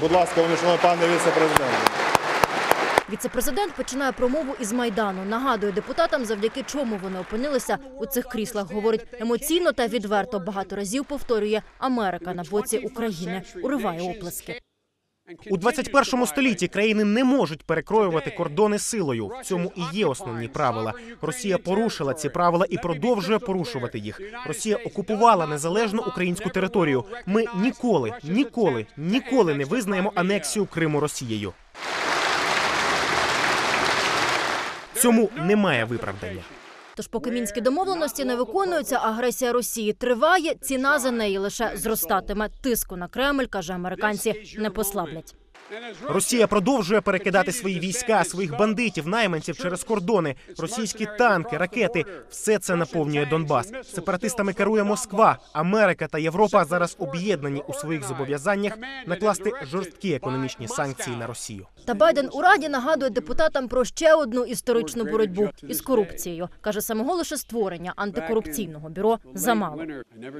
Будь ласка, вельмишановний пане віце-президенте. Віце-президент починає промову із Майдану. Нагадує депутатам, завдяки чому вони опинилися у цих кріслах. Говорить емоційно та відверто. Багато разів повторює: Америка на боці України. Уриває оплески. У 21 столітті країни не можуть перекроювати кордони силою. В цьому і є основні правила. Росія порушила ці правила і продовжує порушувати їх. Росія окупувала незалежну українську територію. Ми ніколи не визнаємо анексію Криму Росією. Цьому немає виправдання. Тож поки мінські домовленості не виконуються, агресія Росії триває, ціна за неї лише зростатиме. Тиску на Кремль, каже, американці не послаблять. Росія продовжує перекидати свої війська, своїх бандитів, найманців через кордони. Російські танки, ракети – все це наповнює Донбас. Сепаратистами керує Москва. Америка та Європа зараз об'єднані у своїх зобов'язаннях накласти жорсткі економічні санкції на Росію. Та Байден у Раді нагадує депутатам про ще одну історичну боротьбу із корупцією. Каже, самого лише створення антикорупційного бюро замало.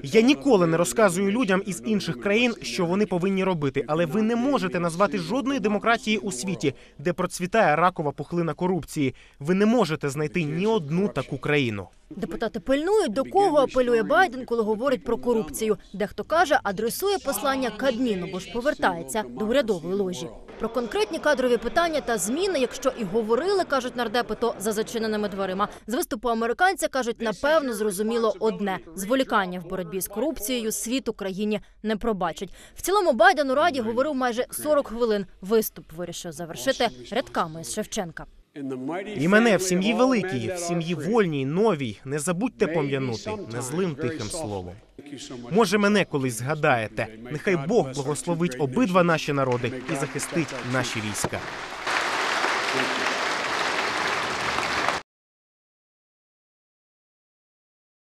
Я ніколи не розказую людям із інших країн, що вони повинні робити, але ви не можете назвати жодної демократії у світі, де процвітає ракова пухлина корупції. Ви не можете знайти ні одну таку країну. Депутати пильнують, до кого апелює Байден, коли говорить про корупцію. Дехто каже, адресує послання Кабміну, бо ж повертається до урядової ложі. Про конкретні кадрові питання та зміни, якщо і говорили, кажуть нардепи, то за зачиненими дверима. З виступу американця, кажуть, напевно, зрозуміло одне – зволікання в боротьбі з корупцією світ Україні не пробачить. В цілому Байден у Раді говорив майже 40 хвилин. Виступ вирішив завершити рядками з Шевченка. І мене в сім'ї великій, в сім'ї вольній, новій, не забудьте пом'янути незлим тихим словом. Може, мене колись згадаєте. Нехай Бог благословить обидва наші народи і захистить наші війська.